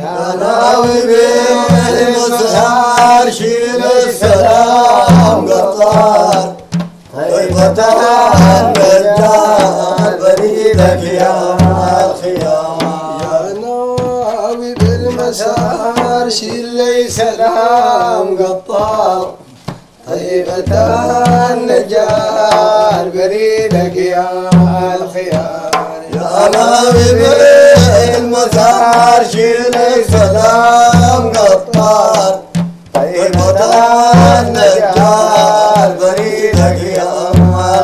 يا ناوي بين المسهر شيل السلام قطار طيبتها البردان بريدك يا الخيار. يا ناوي بالمسهر شيل السلام قطار طيبتها النجار بريدك يا الخيار. يا ناوي بين المسهر شيل السلام قطار طيبتها النجار بريدك يا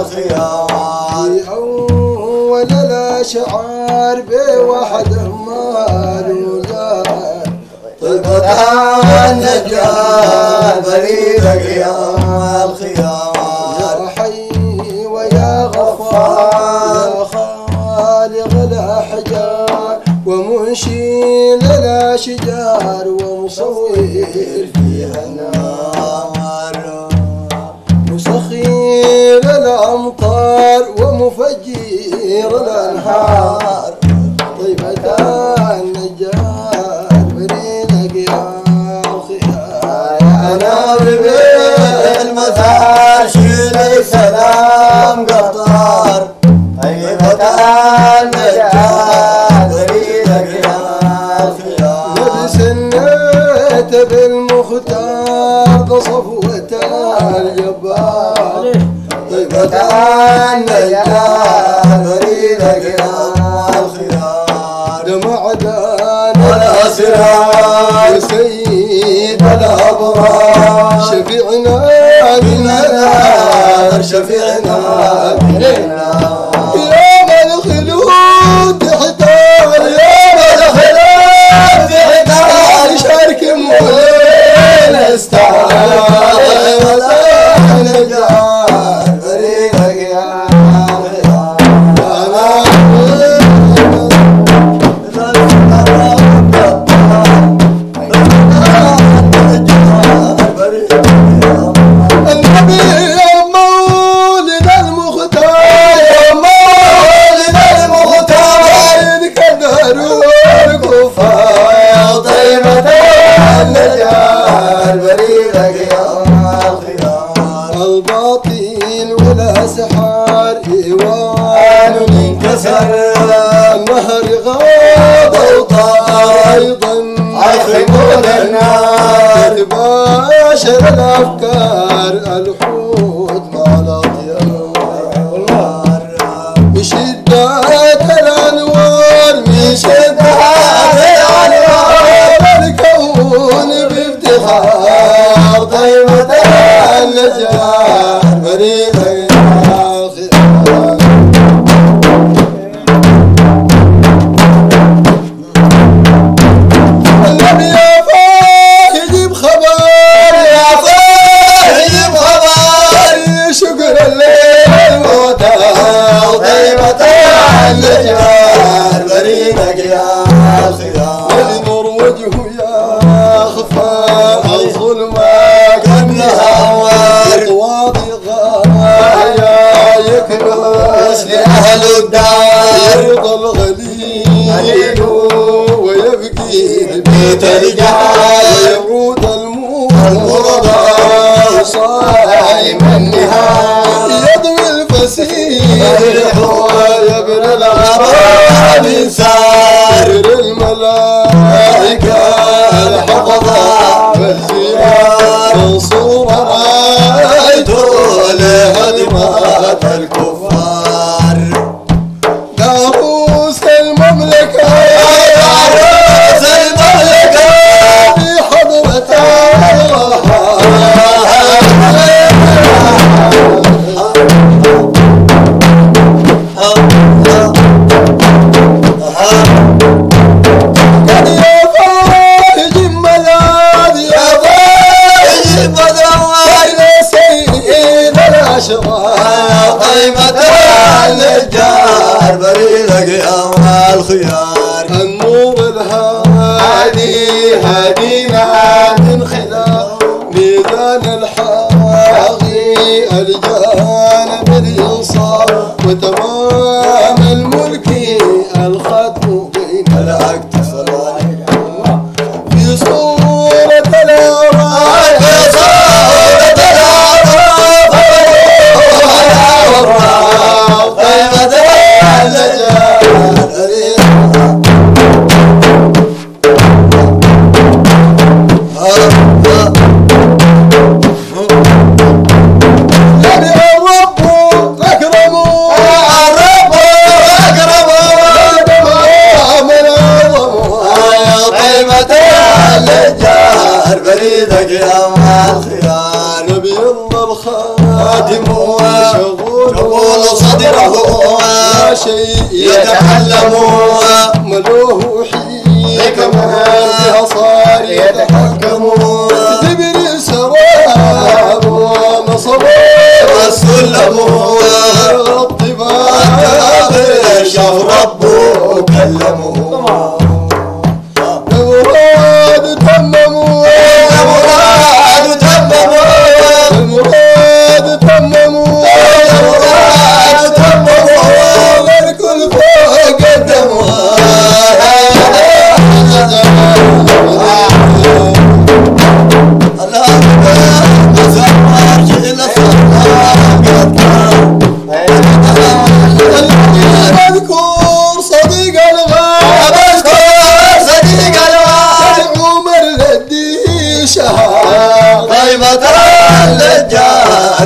الخيار. أول الأشعار بوحده مال وزار طيبتها النجار بريدك يا الخيار. يا حي ويا غفار الأحجار ومنشيل الأشجار ومصور فيها النار مسخير الأمطار ومفجر الأنهار طيبة النجار بريدك يا الخيار. يا ناوي بين المسهر شيل السلام قطار طيبة بالمختار تصفوة الجبار طيبة النجار بريدك يا الخيار. دمع دان الأسرار سيد الأبرار شفيعنا من النار شفيعنا من النار. يوم الخلود تحتار يوم الخلود تحتار شارك مولي مهر غاب وطايضا عظمون النار تباشر الافكار الحوت مع الاطيار بشدات الانوار بشدات الانوار الكون بافتخار طيبة النجار بريدك. ينور وجهه يا خفاء الظلمة كأنها أنوار واضي غاية يكرس لأهل الدار يرضى الغليل ويبكي البيت رجال يعود المرضى صائم النهار يضوي الفسيح يبر الغرام انسان الملائكة الحفظة بالزيار منصورة رأيتوا لهدمات الكفار ناموس المملكة ناموس المملكة في حضرة طيبة النجار بريدك يا الخيار. النور الهادي هادينا من خلال ميدان الحاغي الجانب اليسار وتمام الملك الختم بين الأكتاف النجار بريدك يا مالخيان بيض الخادم شغول صدره لا شيء يتعلم ملوه حيك مهارتها صار يتحكم زبر سواب ومصبر والسلم والطباع شاف ربه كلمه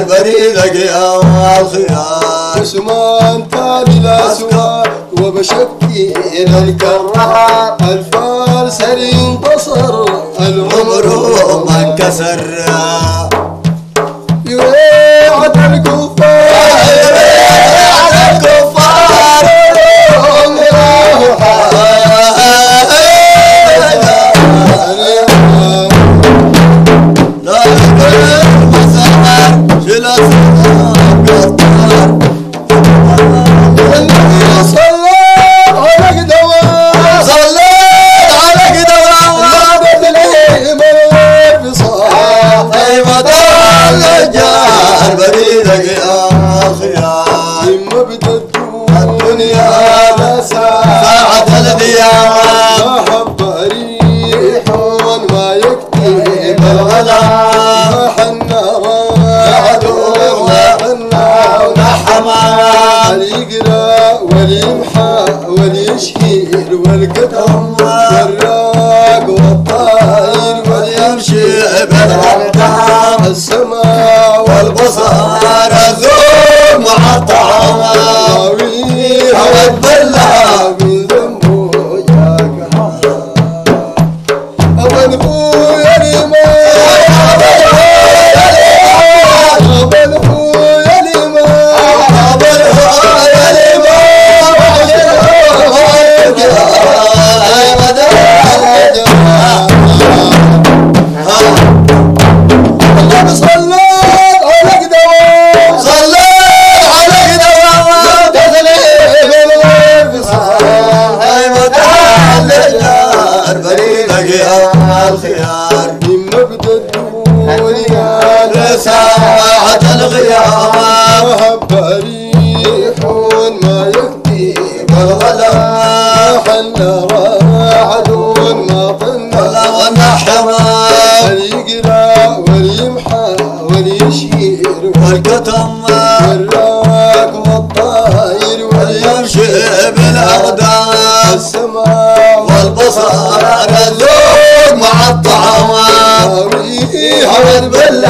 بريدك يا الخيار اسمان تالي لا سوى وبشكي إلى الكرار الفارسر انتصر العمر ما انكسر يبيعة الكفار يبيعة الكفار بريدك يا خيار لما بدت الدنيا لا ساعة الديار ذهب ريح ما يكتب الغلا ناح النار يعدو وعنا ونحما وليقرا وليمحى وليشهير والقدم والراق والطائر وليمشي بالأمتام السماء والبصر الذوق مع الطعام ناوي هوى البلة من ذنبه يا كحار أبنفو يا ريمان أبنفو يا ريمان أبنفو يا ريمان أبنفو يا ريمان الله بصلى يا الخيار لما بدت الدنيا لساعة الغيار وهب ريح ما يهدي بالغلا حل عدو ما ظن ونحما وليقرا وليمحى وليشير والكتم والراك والطائر وليمشي بالاقدام السماء والبصر الذوق مع الطعام هوى البلة